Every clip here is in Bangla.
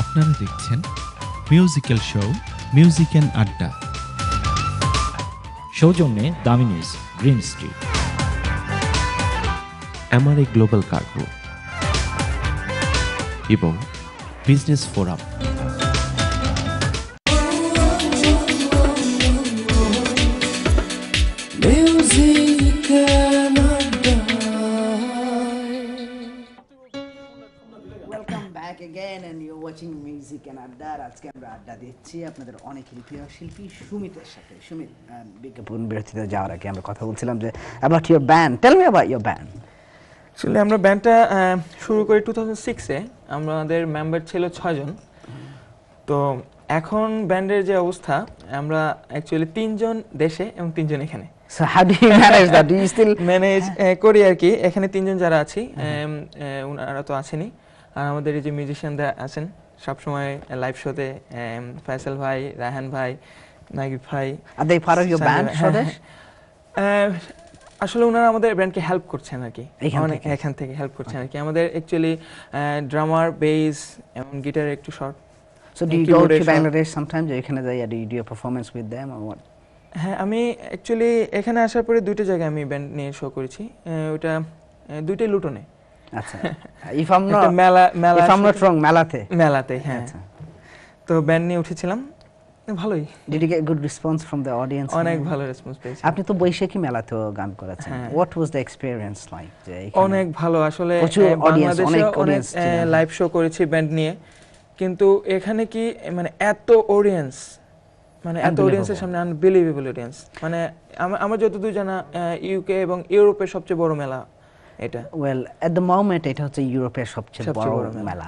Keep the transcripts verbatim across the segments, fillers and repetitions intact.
আপনারা দেখছেন মিউজিক্যাল শো মিউজিক এন্ড আড্ডা, সৌজন্যে Damini's green street, MRA global cargo এবং business forum. Music N Adda, আজকে আমরা আড্ডা দিচ্ছি আপনাদের অনেক প্রিয় শিল্পী সুমিতের সাথে। সুমিত, বিজ্ঞাপন বিরতিতে যাওয়ার আগে আমরা কথা বলছিলাম যে about your band, tell me about your band. আসলে আমরা ব্যান্ডটা শুরু করি two thousand six এ, আমাদের মেম্বার ছিল ছয়জন। তো এখন ব্যান্ডের যে অবস্থা, আমরা অ্যাকচুয়ালি তিনজন দেশে এবং তিনজন এখানে। So how do you manage that? Do you still manage করি আর কি? এখানে তিনজন যারা আছি, ওনারা তো আছেনই, আর আমাদের এই যে মিউজিশিয়ানরা আছেন সবসময় লাইভ শোতে, ফয়সাল ভাই, রাহান ভাই, নাগিব ভাই। Are they part of your band Swadesh? আসলে ওনারা আমাদের ব্যান্ডকে হেল্প করছেন আর কি, অনেক এখান থেকে হেল্প করছেন আর কি। আমাদের অ্যাকচুয়ালি ড্রামার, বেস এবং গিটার একটু short. So do you go to Bangladesh sometimes? এখানে যাই আর do you performance with them or what? হ্যাঁ, আমি অ্যাকচুয়ালি এখানে আসার পরে দুটো জায়গায় আমি ব্যান্ড নিয়ে শো করেছি, ওটা দুইটাই লুটনে। আচ্ছা, if I am not mela mela if I am not wrong মেলাতে মেলাতে হ্যাঁ। তো ব্যান্ড নিয়ে উঠেছিলাম, ভালোই। Did you get good response from the audience? অনেক ভালো রেসপন্স পেয়েছি। আপনি তো বৈশাখী মেলাতেও গান করেছেন, what was the experience like? অনেক ভালো। আসলে বাংলাদেশে অনেক লাইভ শো করেছি ব্যান্ড নিয়ে, কিন্তু এখানে কি মানে এত অডিয়েন্স, মানে এত অডিয়েন্সের সামনে আনবিলিভেবল অডিয়েন্স। মানে আমার যতদূর জানা ইউকে এবং ইউরোপের সবচেয়ে বড় মেলা এটা। ওয়েল এট দ্য মোমেন্ট এটা হচ্ছে ইউরোপের সবচেয়ে বড় মেলা।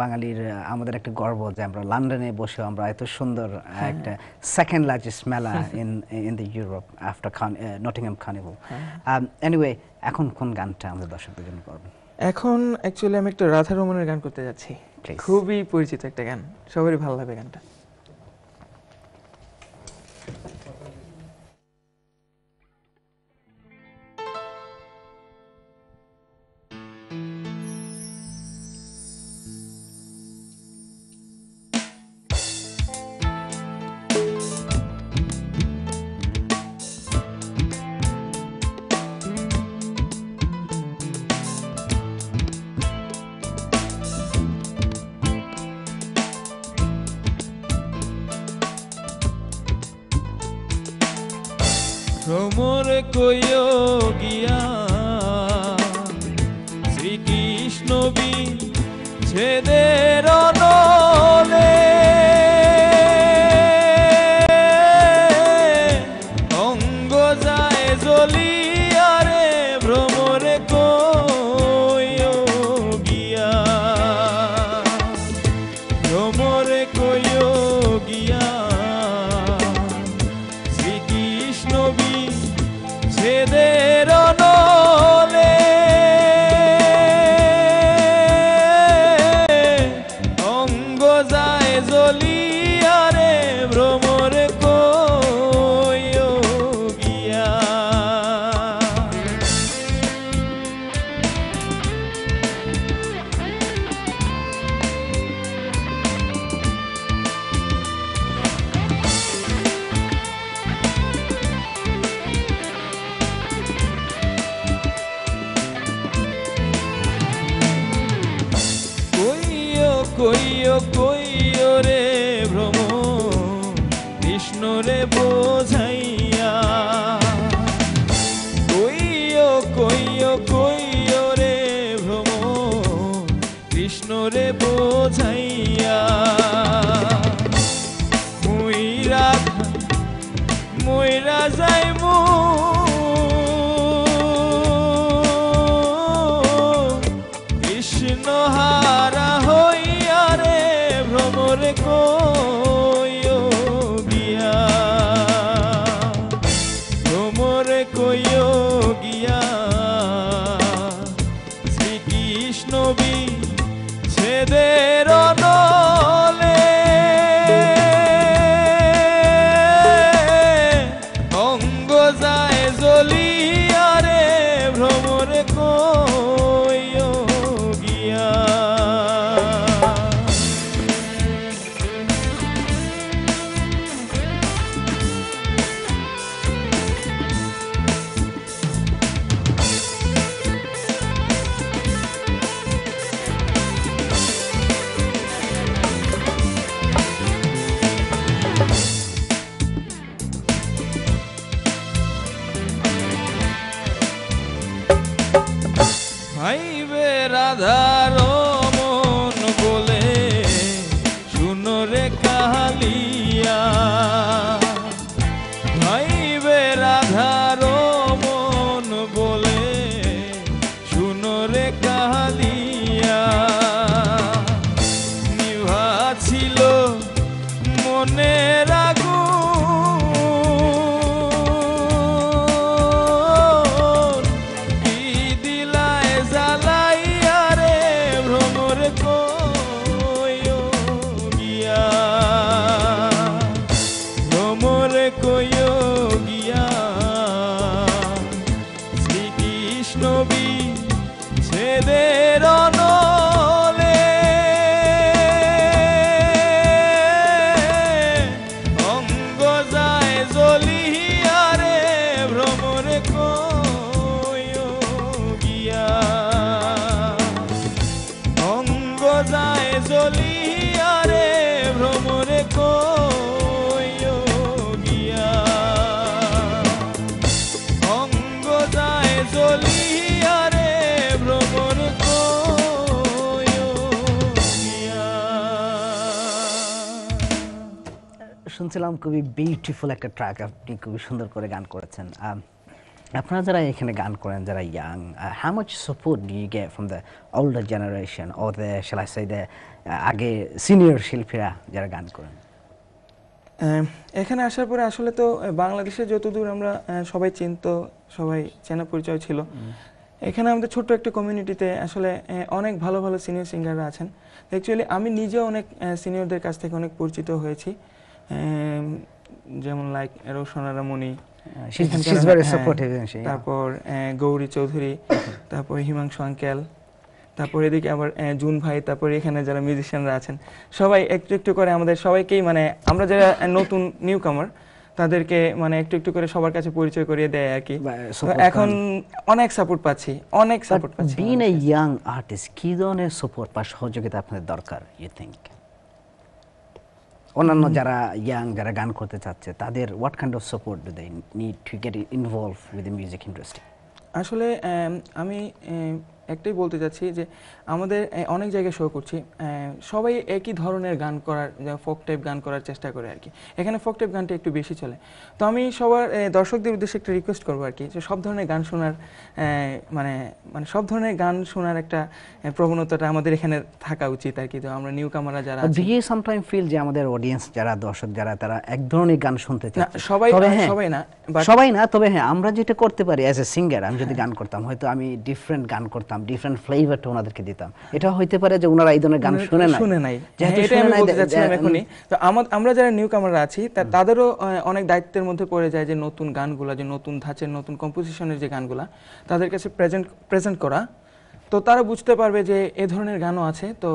বাঙালির আমাদের একটা গর্ব যে আমরা লন্ডনে বসে আমরা এত সুন্দর একটা সেকেন্ড লার্জেস্ট মেলা in in the Europe after Nottingham carnival. Anyway, এখন কোন গানটা আমাদের দর্শকদের জন্য করবেন? এখন অ্যাকচুয়ালি আমি একটা রাধা রমনের গান করতে যাচ্ছি, খুবই পরিচিত একটা গান, সবারই ভালো লাগবে গানটা। ভ্রমর কইও গিয়া শ্রীকৃষ্ণ বিচ্ছেদের নলে, অঙ্গ যায় জ্বলিয়া রে ভ্রমর কইও গিয়া, ভ্রমর কইও গিয়া কইও কইও রে ভ্রম কৃষ্ণ রে বোঝাইয়া, কইও কইও কইও রে ভ্রম কৃষ্ণ রে বোঝাইয়া, মুই রাধা মুই রাজাই মু কৃষ্ণ হারা কইও গিয়া, ভ্রমরে কইও গিয়া শ্রীকৃষ্ণ বিচ্ছেদের নলে, অঙ্গ যায় জ্বলিয়া রে ভ্রমরে কইও গিয়া। শুনছিলাম খুবই বিউটিফুল একটা ট্র্যাক, আপনি খুবই সুন্দর করে গান করেছেন। আপনারা যারা এখানে গান করেন, যারা young, how much support do you get from the older generation or the shall I say the আগে সিনিয়র শিল্পীরা যারা গান করেন? এখানে আসার পরে আসলে তো বাংলাদেশে যতদূর আমরা সবাই চিনত, সবাই চেনা পরিচয় ছিল। এখানে আমাদের ছোট্ট একটা কমিউনিটিতে আসলে অনেক ভালো ভালো সিনিয়র সিঙ্গাররা আছেন। অ্যাকচুয়ালি আমি নিজেও অনেক সিনিয়রদের কাছ থেকে অনেক পরিচিত হয়েছি, যেমন লাইক রোশনারামণি, তারপর গৌরী চৌধুরী, তারপর হিমাংশু আঙ্কেল, তারপর এদিকে আবার জুন ভাই, তারপর এখানে যারা মিউজিশিয়ানরা আছেন সবাই একটু একটু করে আমাদের সবাইকেই মানে আমরা যারা নতুন নিউ কামার তাদেরকে মানে একটু একটু করে সবার কাছে পরিচয় করিয়ে দেয় আর কি। এখন অনেক সাপোর্ট পাচ্ছি, অনেক সাপোর্ট পাচ্ছি। বিং এ ইয়াং আর্টিস্ট কি ধরনের সাপোর্ট বা সহযোগিতা আপনাদের দরকার ইউ থিংক? অন্যান্য যারা ইয়াং যারা গান করতে চাচ্ছে তাদের what kind of support do they need to get involve with the music industry? আসলে আমি একটাই বলতে চাচ্ছি যে আমাদের অনেক জায়গায় শো করছি, সবাই একই ধরনের গান করার, ফোক টাইপ গান করার চেষ্টা করে আর কি। এখানে ফোক টাইপ গানটা একটু বেশি চলে, তো আমি সবার দর্শকদের উদ্দেশ্যে একটা রিকোয়েস্ট করবো আর কি যে সব ধরনের গান শোনার মানে মানে সব ধরনের গান শোনার একটা প্রবণতাটা আমাদের এখানে থাকা উচিত আর কি। তো আমরা নিউ কামাররা যারা সামটাইম ফিল যে আমাদের অডিয়েন্স যারা দর্শক যারা তারা এক ধরনের গান শুনতে চায়, সবাই সবাই না সবাই না, তবে হ্যাঁ আমরা যেটা করতে পারি অ্যাজ এ সিঙ্গার, আমি যদি গান করতাম হয়তো আমি ডিফারেন্ট গান করতাম, ডিফারেন্ট ফ্লেভারটা ওনাদেরকে দিতাম। এটা হইতে পারে যে ওনারা এই ধরনের গান শুনে না শুনে নাই, যেটা আমি বলতে যাচ্ছিলাম এখনই। তো আমরা যারা নিউ কামাররা আছি তাদেরও অনেক দায়িত্বের মধ্যে পড়ে যায় যে নতুন গানগুলা, যে নতুন ধাঁচের নতুন কম্পোজিশনের যে গানগুলা তাদের কাছে প্রেজেন্ট প্রেজেন্ট করা, তো তারা বুঝতে পারবে যে এই ধরনের গানও আছে। তো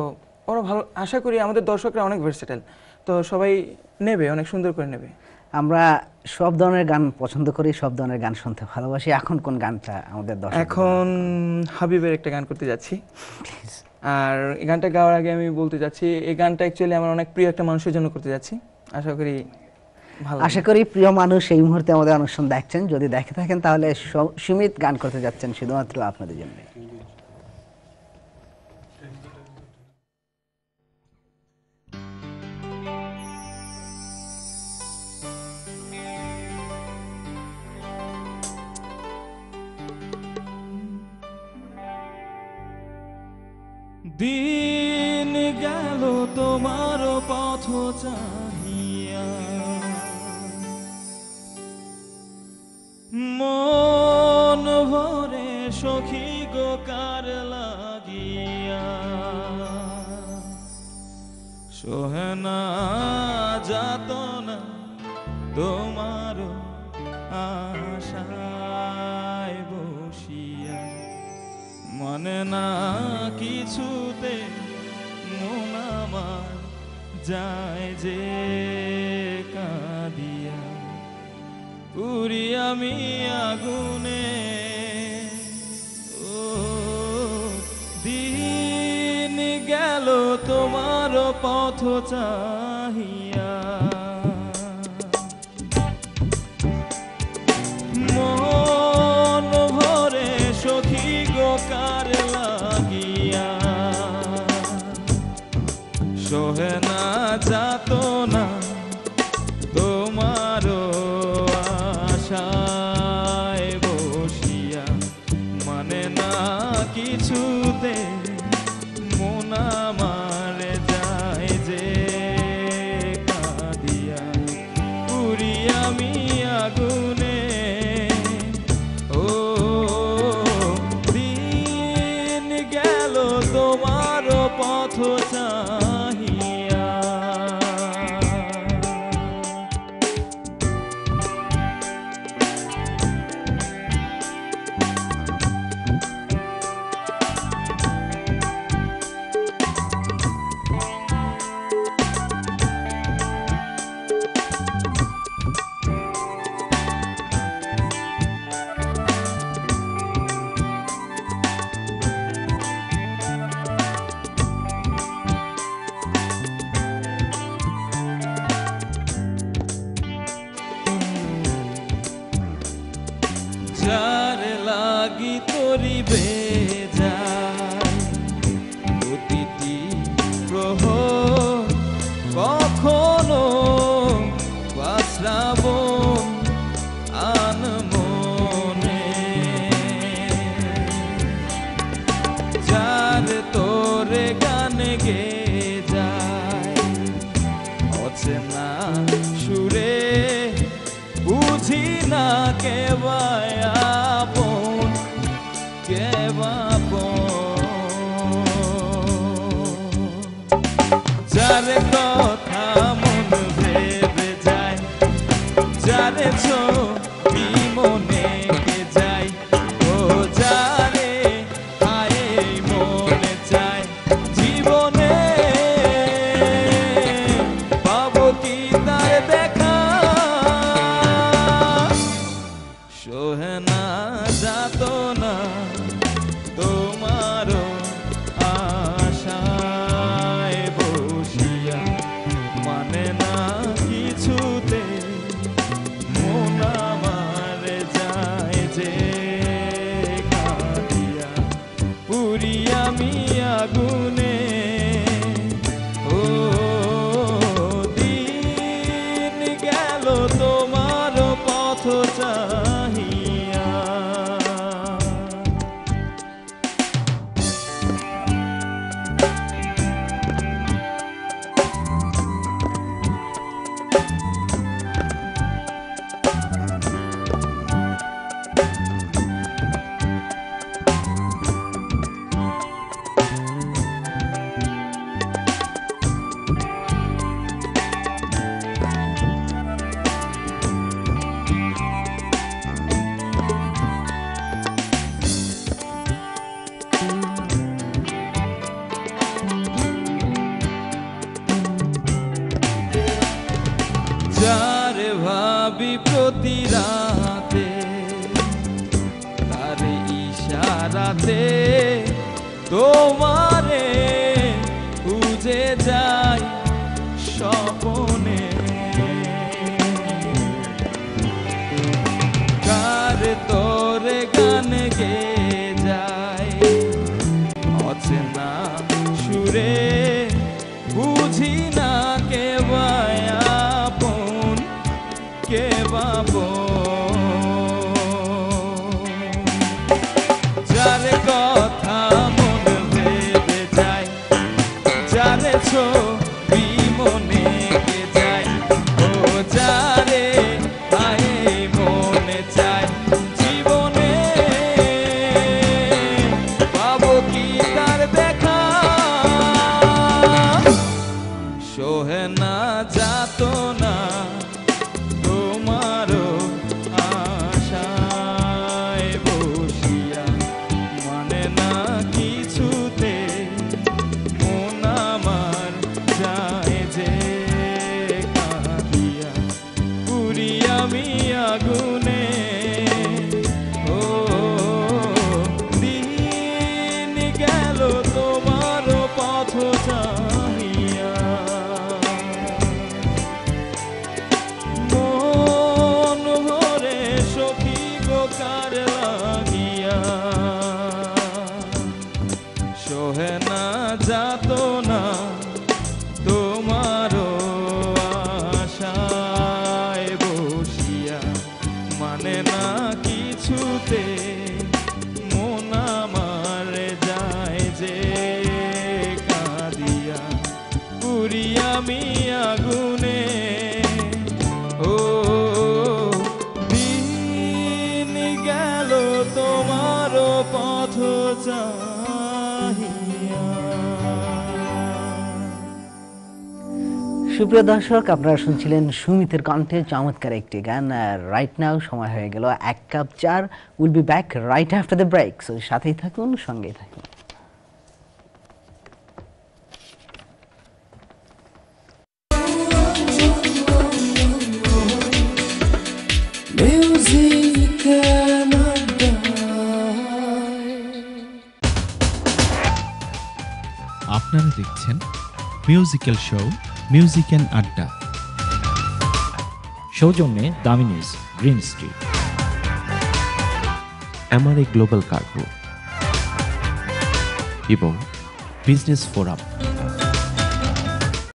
ওরা ভালো, আশা করি আমাদের দর্শকরা অনেক ভার্সেটাইল, তো সবাই নেবে, অনেক সুন্দর করে নেবে। আমরা সব ধরনের গান পছন্দ করি, সব ধরনের গান শুনতে ভালোবাসি। এখন কোন গানটা আমাদের দর্শক? এখন হাবিবের একটা গান করতে যাচ্ছি, আর এই গানটা গাওয়ার আগে আমি বলতে যাচ্ছি এই গানটা অ্যাকচুয়ালি আমার অনেক প্রিয় একটা মানুষের জন্য করতে যাচ্ছি। আশা করি ভালো, আশা করি প্রিয় মানুষ এই মুহূর্তে আমাদের অনুষ্ঠান দেখছেন, যদি দেখে থাকেন তাহলে সুমিত গান করতে যাচ্ছেন শুধুমাত্র আপনাদের জন্য। দিন গেল তোমার পথ চাহিয়া, মন ভরে সখী গো কার লাগিয়া, সোহানা যাত না তোমার আশায় বসিয়া, মনে না কিছুতে মন আমার যায় যে কাঁদিয়া, পুরি আমি আগুনে। ও দিন গেল তোমার পথ চাহিয়া, মন ভরে সখী গো কার লাগিয়া, সোহে না যাত না তোমার আশায় বসিয়া, মানে না কিছুতে মন আমার যায় যে কাঁদিয়া, পুরি আমি আগুনে। Bye. थो साहिया पथ चाहिया। সুপ্রিয় দর্শক আপনারা শুনছিলেন সুমিতের কণ্ঠে চমৎকার একটি গান। রাইট নাও সময় হয়ে গেল এক কাপ চার। Will be back right after the break, so সাথেই থাকুন, সঙ্গেই থাকুন। আপনারা দেখছেন মিউজিক্যাল শো মিউজিক এন্ড আড্ডা, সৌজন্যে Damini's green street, MRA global cargo এবং বিজনেস ফোরাম।